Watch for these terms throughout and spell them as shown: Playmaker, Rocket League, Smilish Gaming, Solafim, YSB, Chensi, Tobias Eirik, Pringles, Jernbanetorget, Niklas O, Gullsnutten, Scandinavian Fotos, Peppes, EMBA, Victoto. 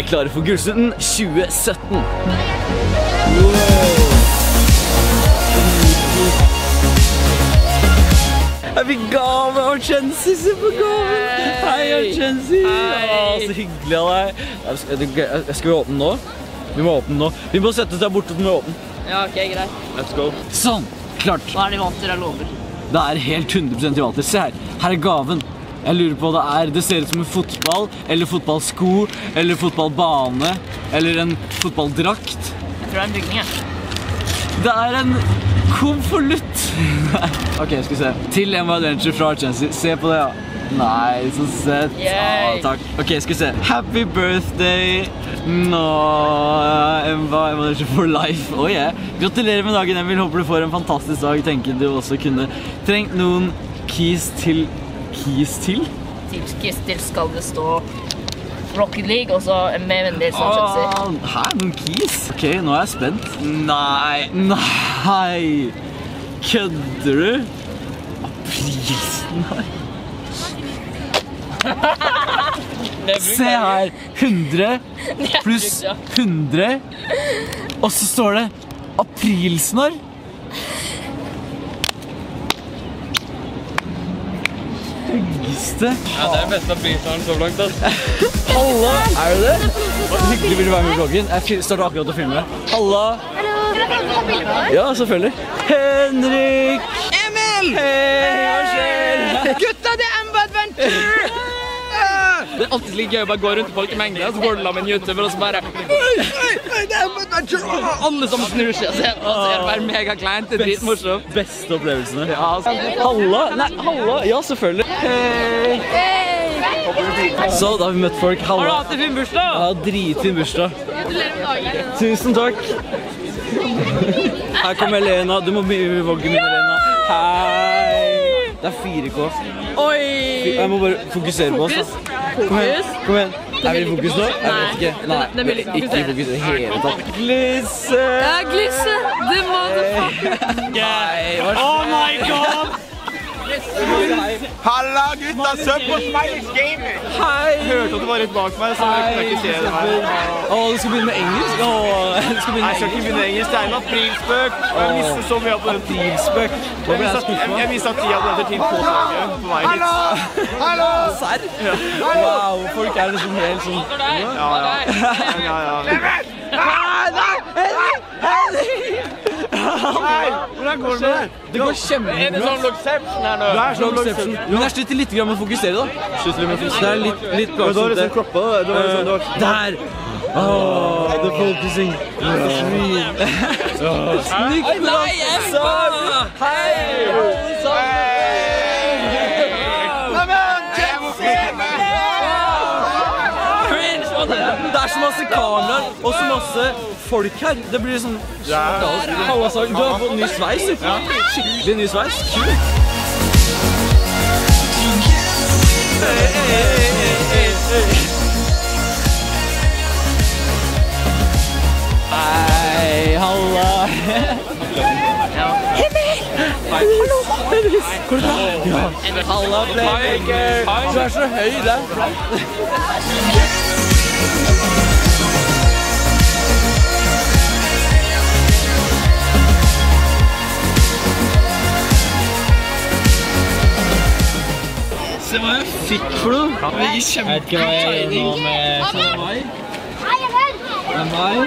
dere klare for Gullsnutten 2017? Jeg fikk gave av Chensi, se på gaven! Hei, Chensi! Så hyggelig av deg. Skal vi åpne nå? Vi må åpne nå. Vi må sette oss der borte til vi åpner. Ja, ok, greit. Let's go. Sånn, klart. Hva er de vant til, jeg lover? Det er helt 100% de vant til. Se her, her er gaven. Jeg lurer på hva det er. Det ser ut som en fotball, eller fotballsko, eller fotballbane, eller en fotballdrakt. Jeg tror det er en bygning, jeg. Det er en konvolutt. Ok, jeg skal se. Til EMBA Adventure fra Chelsea. Se på det, ja. Nei, så sett. Åh, takk. Ok, jeg skal se. Happy birthday. Nå, EMBA Adventure for life. Åh, ja. Gratulerer med dagen, Emil. Håper du får en fantastisk dag. Tenker du også kunne trengt noen keys til... Keys til? Keys til skal det stå Rocket League, og så med venner som Chelsea. Hæ, noen keys? Ok, nå er jeg spent. Nei, nei. Kødder du? Prisen her. Se her, 100 pluss 100. Og så står det aprilsnarr. Ja, det er best av prisnaren så langt, ass. Halla! Er du det? Hyggelig vil du være med i vloggen. Jeg startet akkurat å filme. Halla! Ja, selvfølgelig. Henrik! Emil! Hei, hva skjer? Gutta, det er EMBA Adventure! Det er alltid slik gøy å bare gå rundt folk i mengde, og så går du la med en YouTuber, og så bare... Oi, det er EMBA Adventure! Alle som snur seg, og så er det bare megakleint. Det er dritmorsomt. Beste opplevelsene. Halla! Nei, halla! Ja, selvfølgelig. Så da har vi møtt folk. Har du hatt en fin bursdag? Ja, dritfin bursdag. Tusen takk. Her kommer Elena. Du må begynne vloggen min, Elena. Hei. Det er 4K. Oi. Jeg må bare fokusere på oss. Kom igjen, kom igjen. Er vi i fokus nå? Jeg vet ikke. Nei, ikke i fokus i hele tatt. Glisse. Ja, glisse. Det må du faen. Oh my god. Halla gutta, søk på Smilish Gaming! Hei! Jeg hørte at det var rett bak meg, så jeg kan ikke se det her. Åh, du skal begynne med engelsk? Nei, jeg skal ikke begynne engelsk, det er en aprilspøk. Jeg mistet så mye på den. Aprilspøk? Jeg mistet tida på dette til påslaget på meg hit. Hallo! Hallo! Serr? Wow, folk er liksom helt sånn... Ja. Clement! Nei! Henrik! Nei, hvordan går det med deg? Det går kjempebra. Er det sånn Lockception her nå? Det er sånn Lockception. Men jeg slutter litt grann med å fokusere da. Slutter litt med å fokusere. Det er litt plassent. Det var liksom kroppa da. Det var liksom da. Der! Åh, the focusing. Niklas O! Hei! Neimen, kjempebra! Det er så masse kameraer, og så masse folk her. Det blir sånn... Du har fått ny sveis, ikke? Skikkelig ny sveis. Kult! Hei, halla! Himmel! Hallo! Går det bra? Halla, Playmaker! Du er så høy der. Se hva jeg fikk for noe. Det gikk kjempe tegning. Det er meg.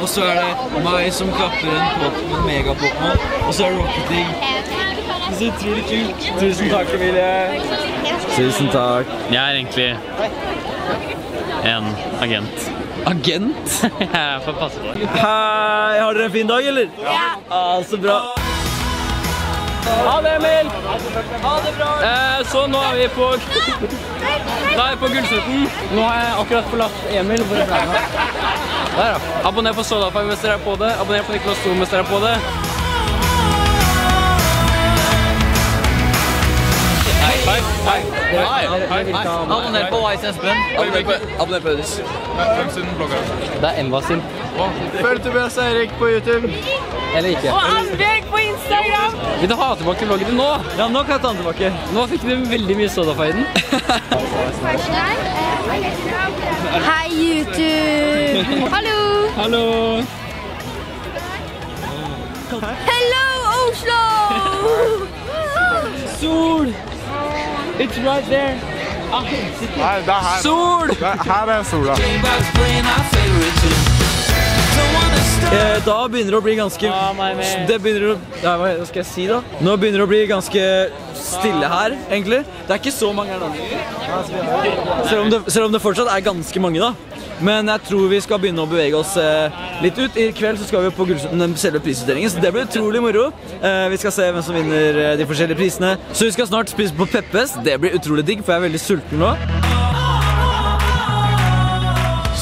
Og så er det meg som klapper en mega-pop-mål. Og så er det Rocket League. Det ser utrolig kult. Tusen takk, Emilie. Tusen takk. Jeg er egentlig en agent. Agent? Jeg får passe på. Hei, har dere en fin dag, eller? Ja. Så bra. Ha det, Emil! Ha det bra! Så nå er vi på... Da er jeg på Gullsnutten. Nå har jeg akkurat forlatt Emil. Hvor er det? Der, da. Abonner på Solafim hvis dere er på det. Abonner på Niklas O hvis dere er på det. Hei! Abonner på YSB. Abonner på Peppes. Det er EMBA sin. Følg Tobias Eirik på YouTube. Eller ikke. Og Andrek på Instagram! Vil du ha tilbake vloggen din nå? Ja, nå kan jeg ta den tilbake. Nå fikk du veldig mye sodafeiden. Hei YouTube! Hallo! Hallo! Hello, Oslo! Sol! It's right there! Ah, det her. Sol! Her er sola. Da begynner det å bli ganske... Det begynner å... Nei, hva skal jeg si da? Nå begynner det å bli ganske stille her, egentlig. Det er ikke så mange her da. Selv om det fortsatt er ganske mange da. Men jeg tror vi skal begynne å bevege oss litt ut. I kveld så skal vi på Gullsnutten, selve prisutdelingen, så det blir utrolig moro. Vi skal se hvem som vinner de forskjellige prisene. Så vi skal snart spise på Peppes. Det blir utrolig digg, for jeg er veldig sulten nå.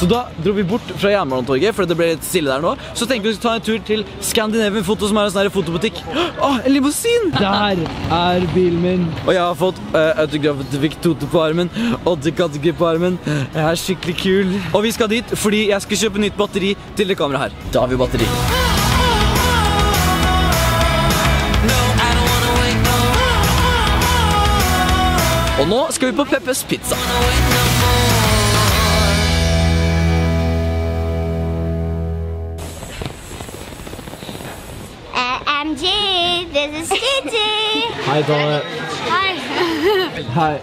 Så da dro vi bort fra Jernbanetorget, for det ble litt stille der nå. Så tenkte vi å ta en tur til Scandinavian Fotos, som er en sånn her fotobutikk. Åh, en limousin! Der er bilen min. Og jeg har fått autografet Victote på armen, Oddekategri på armen. Jeg er skikkelig kul. Og vi skal dit, fordi jeg skal kjøpe nytt batteri til det kameraet her. Da har vi batteri. Og nå skal vi på Peppes Pizza. This is Kitty! Hi, Donna. Hi. Hi.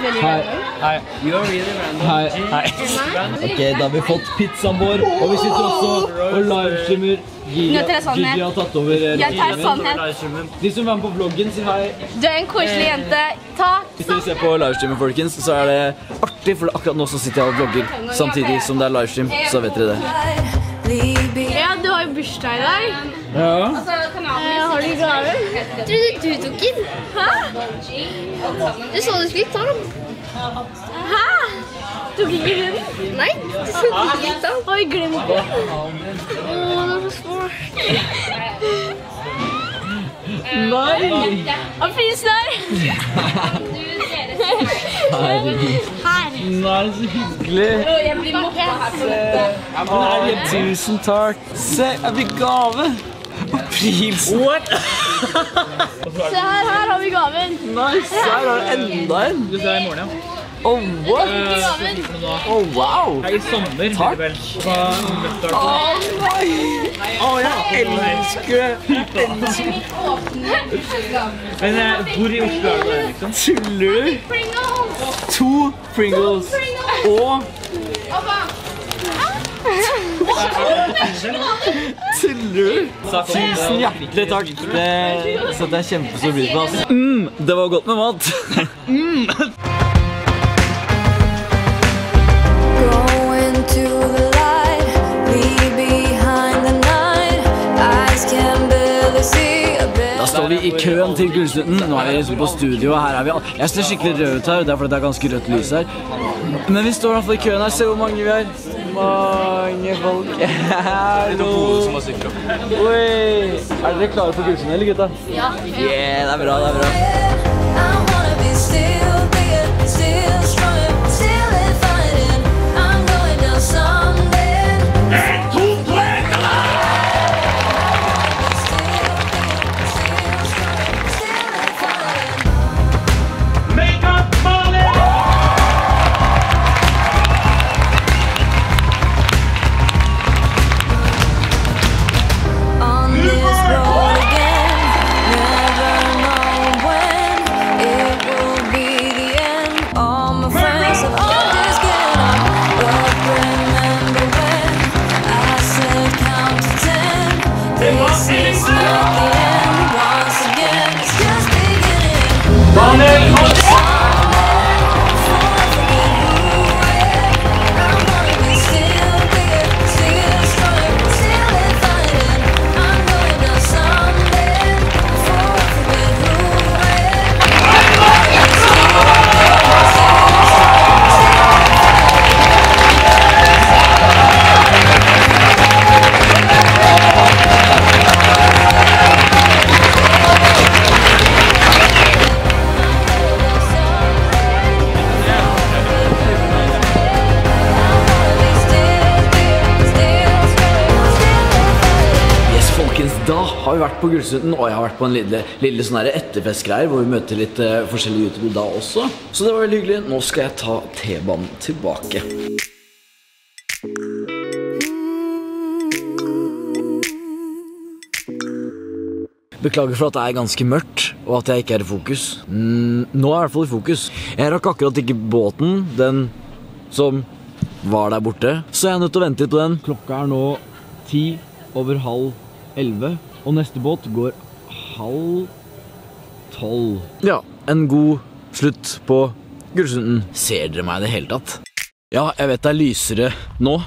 Really hi. Hi. You're really random. Hi. Hi. Ok, da har vi fått pizzaen vår, og vi sitter også og livestreamer. Gigi har tatt over livestreamen. De som var med på vloggen, sier hei. Du er en koselig jente. Takk! Hvis dere ser på livestreamen, folkens, så er det artig, for akkurat nå så sitter jeg og vlogger samtidig som det er livestream, så vet dere det. Ja, du har jo bursdag i dag. Ja. Har du gaver? Jeg trodde du tok den. Hæ? Du så du skulle ta den. Hæ? Tok ikke den? Nei, du så du ikke ta den. Har vi glemt den? Åh, det var så svårt. Nei! Og prisen her! Nei, så hyggelig. Jeg blir mokka her. Tusen takk. Se, jeg fikk gave. Og prisen. What? Se her, her har vi gaven. Nice, her har du enda en. Du ser deg i morgen, ja. Oh, what? Oh, wow. Det er i sommer. Takk. Åh, nei. Åh, jeg elsker. Men hvor i Oslo er det, liksom? Tuller du? Pringles. To Pringles. Og... Tuller du? Tusen hjertelig takk. Det setter jeg kjempestor bryd på, altså. Det var godt med mat. Da står vi i køen til Gullsnutten. Nå er vi liksom på studio, her er vi. Jeg ser skikkelig rød ut her, det er fordi det er ganske rødt lys her. Men vi står i hvert fall i køen her, se hvor mange vi er. Mange folk. Hallo. Oi, er dere klare for Gullsnutten, eller gutta? Ja. Yeah, det er bra, det er bra. Vi har vært på Gullsnutten, og jeg har vært på en lille sånn her etterfestgreier hvor vi møter litt forskjellige YouTube da også. Så det var veldig hyggelig. Nå skal jeg ta T-banen tilbake. Beklager for at det er ganske mørkt, og at jeg ikke er i fokus. Nå er jeg i hvert fall i fokus. Jeg rakk akkurat ikke båten, den som var der borte. Så jeg er nødt til å vente litt på den. Klokka er nå 10 over halv 11, og neste båt går halv 12. Ja, en god slutt på Gullsnutten. Ser dere meg i det hele tatt? Ja, jeg vet det er lysere nå,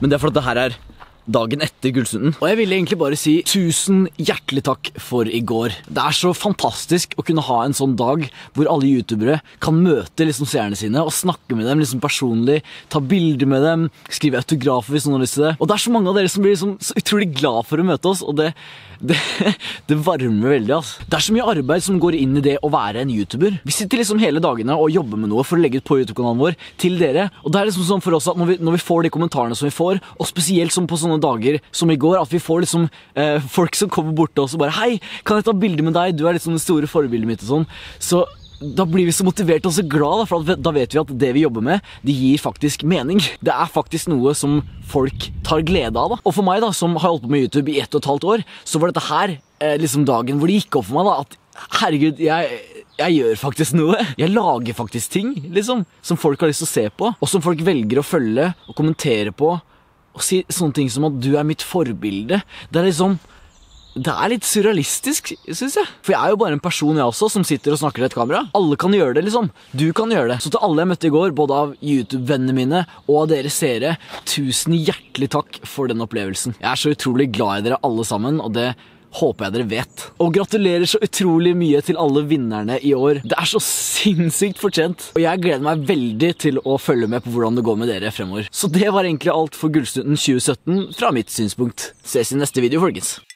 men det er fordi det her er dagen etter Gullsnutten. Og jeg ville egentlig bare si tusen hjertelig takk for i går. Det er så fantastisk å kunne ha en sånn dag hvor alle youtubere kan møte liksom seerne sine og snakke med dem liksom personlig, ta bilder med dem, skrive autografer hvis noen har lyst til det. Og det er så mange av dere som blir liksom så utrolig glad for å møte oss, og det varmer veldig, altså. Det er så mye arbeid som går inn i det å være en YouTuber. Vi sitter liksom hele dagene og jobber med noe for å legge ut på YouTube-kanalen vår til dere. Og det er liksom sånn for oss at når vi får de kommentarene som vi får, og spesielt som på sånne dager som i går, at vi får liksom folk som kommer bort til oss og bare «Hei, kan jeg ta bilder med deg? Du er liksom det store forbildet mitt» og sånn. Så da blir vi så motivert og så glad, for da vet vi at det vi jobber med, det gir faktisk mening. Det er faktisk noe som folk tar glede av, da. Og for meg da, som har holdt på med YouTube i 1,5 år, så var dette her liksom dagen hvor det gikk opp for meg da, at herregud, jeg gjør faktisk noe. Jeg lager faktisk ting, liksom, som folk har lyst til å se på, og som folk velger å følge og kommentere på, og si sånne ting som at du er mitt forbilde. Det er liksom... Det er litt surrealistisk, synes jeg. For jeg er jo bare en person jeg også, som sitter og snakker til et kamera. Alle kan gjøre det, liksom. Du kan gjøre det. Så til alle jeg møtte i går, både av YouTube-vennene mine og av dere seere, tusen hjertelig takk for den opplevelsen. Jeg er så utrolig glad i dere alle sammen, og det håper jeg dere vet. Og gratulerer så utrolig mye til alle vinnerne i år. Det er så sinnssykt fortjent. Og jeg gleder meg veldig til å følge med på hvordan det går med dere fremover. Så det var egentlig alt for Gullsnutten 2017 fra mitt synspunkt. Ses i neste video, folkens.